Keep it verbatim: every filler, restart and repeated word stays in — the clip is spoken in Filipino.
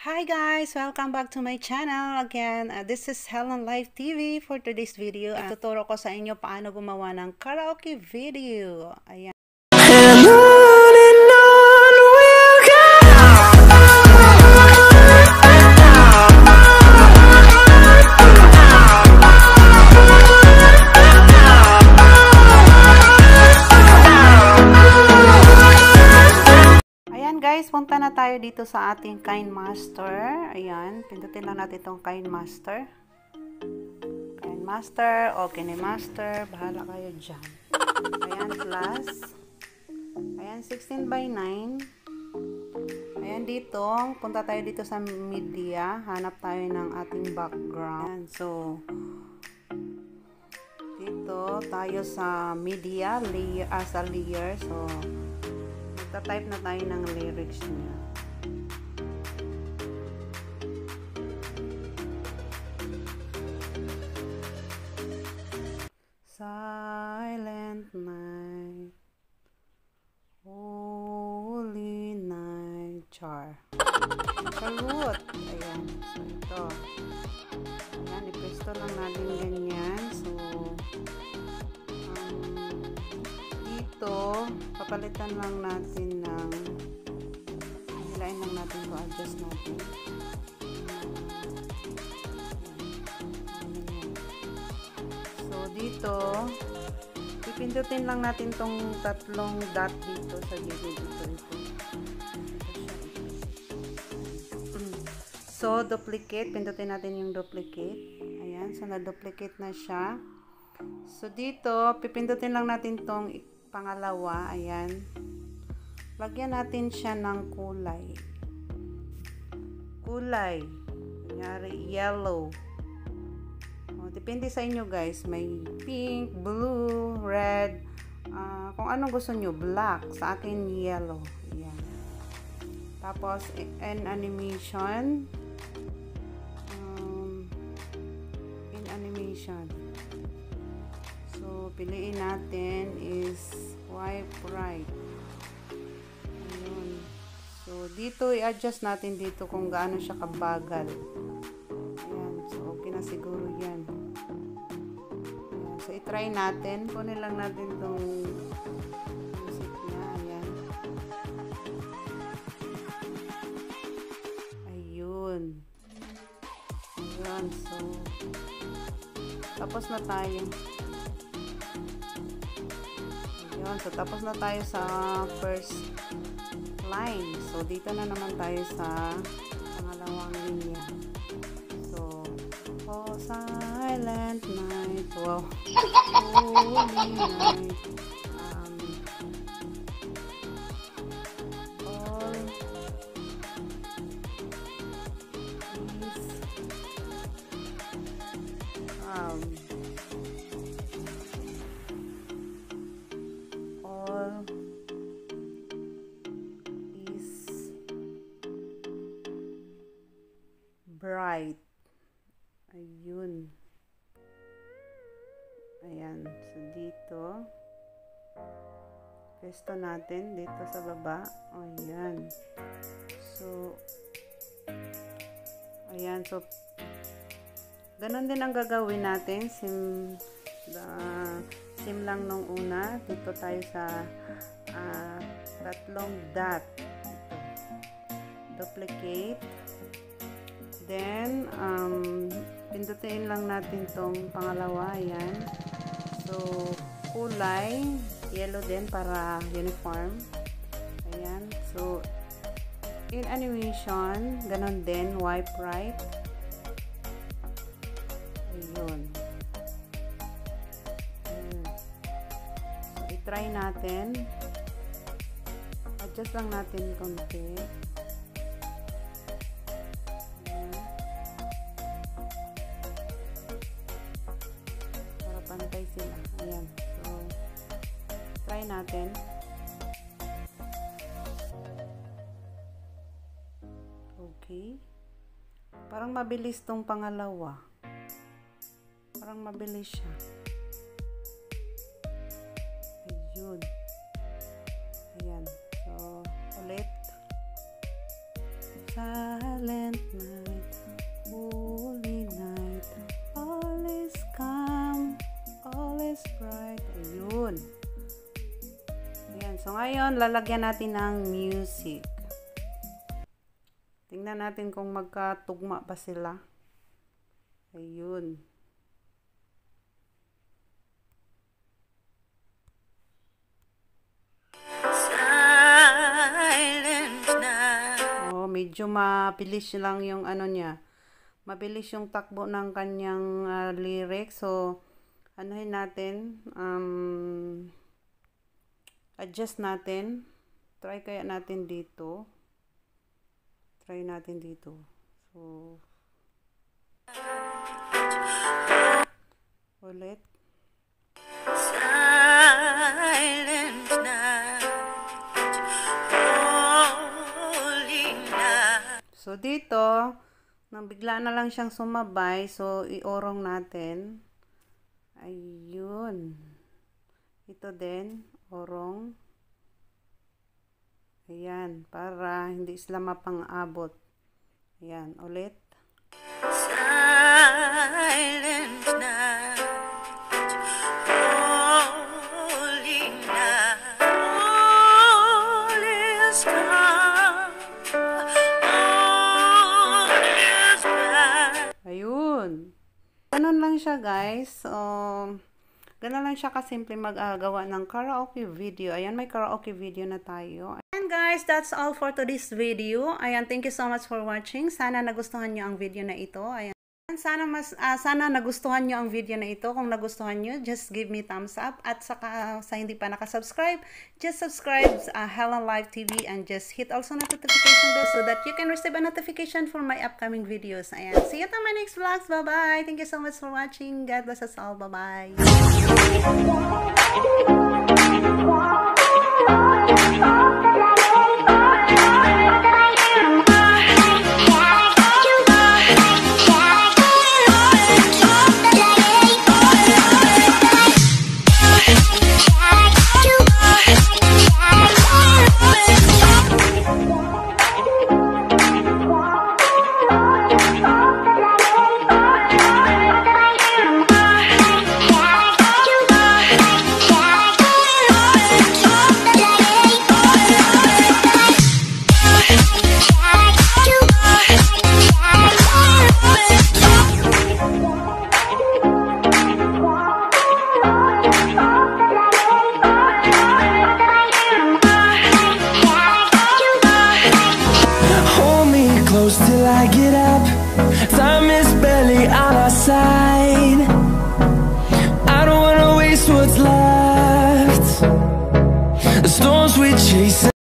Hi guys! Welcome back to my channel. Again, uh, this is HelenLife T V. For today's video, uh, ituturo ko sa inyo paano gumawa ng karaoke video. Ayan. Guys, punta na tayo dito sa ating Kinemaster. Ayan, pindutin lang natin itong Kinemaster. Kinemaster o Kinemaster, bahala kayo dyan. Ayan, plus. Ayan, sixteen by nine. Ayan, dito. Punta tayo dito sa media. Hanap tayo ng ating background. Ayan, so, dito tayo sa media, layer, as a layer. So, ta-type na tayo ng lyrics niya. Silent night, holy night, char. Salut! Ayan. So, ito. Ayan, ipresto lang natin ganyan. So, um, dito, papalitan lang natin ng hilain lang natin ko adjust natin so dito pipindutin lang natin tong tatlong dot dito sa gilid dito, dito. So duplicate, pindutin natin yung duplicate. Ayan, so na duplicate na siya. So dito pipindutin lang natin tong pangalawa, ayan. Lagyan natin siya ng kulay. Kulay. Kunyari, yellow. O, depende sa inyo guys. May pink, blue, red. Uh, kung anong gusto nyo. Black. Sa akin, yellow. Ayan. Tapos, in animation. Um, in animation. So, piliin natin is swipe right. Ayun. So, dito, i-adjust natin dito kung gaano siya kabagal. Ayan. So, okay na siguro yan. Ayan. So, i-try natin. Kunin lang natin itong music niya. Ayan. Ayun. Ayan. So, tapos na tayo. So, tapos na tayo sa first line. So, dito na naman tayo sa pangalawang linya. So, oh, silent night. Wow. Holy night. Um, all is um, bright. Ayun. Ayan. So, dito. Pesto natin dito sa baba. Ayan. So, ayan. So, ganun din ang gagawin natin. Sim, uh, sim lang nung una. Dito tayo sa uh, tatlong dot. Duplicate. Then, um, pindutin lang natin tong pangalawa, ayan. So, kulay, yellow din para uniform. Ayan. So, in animation, ganun din, wipe right. Ayun. Ayan. So, i-try natin. Adjust lang natin konti. Pantay sila. Ayan. So, try natin. Okay. Parang mabilis tong pangalawa. Parang mabilis siya. Ayun. Ayan. So, ulit. Sa silent night, holy night, all is calm, all is bright. Ayun. Ayan. So ngayon, lalagyan natin ng music. Tingnan natin kung magkatugma pa sila. Ayun. Medyo mabilis lang yung ano niya. Mabilis yung takbo ng kanyang uh, lyrics. So, anuhin natin. Um, adjust natin. Try kaya natin dito. Try natin dito. So, ulit. Silent night. So, dito, nang bigla na lang siyang sumabay, so, iorong natin. Ayun. Ito din, orong. Ayan, para hindi sila mapang-abot. Ayan, ulit. Silent night. Holy night. All is calm. Ganun lang siya, guys. Um, ganun lang siya kasimple mag-gawa ng karaoke video. Ayan, may karaoke video na tayo. And guys, that's all for today's video. Ayan, thank you so much for watching. Sana nagustuhan nyo ang video na ito. Ayan. Sana, mas, uh, sana nagustuhan nyo ang video na ito. Kung nagustuhan nyo, just give me thumbs up. At saka, sa hindi pa nakasubscribe, just subscribe uh, HelenLife T V and just hit also notification bell so that you can receive a notification for my upcoming videos. Ayan. See you to my next vlogs. Bye-bye. Thank you so much for watching. God bless us all. Bye-bye. Till I get up, time is barely on our side. I don't wanna waste what's left. The storms we chase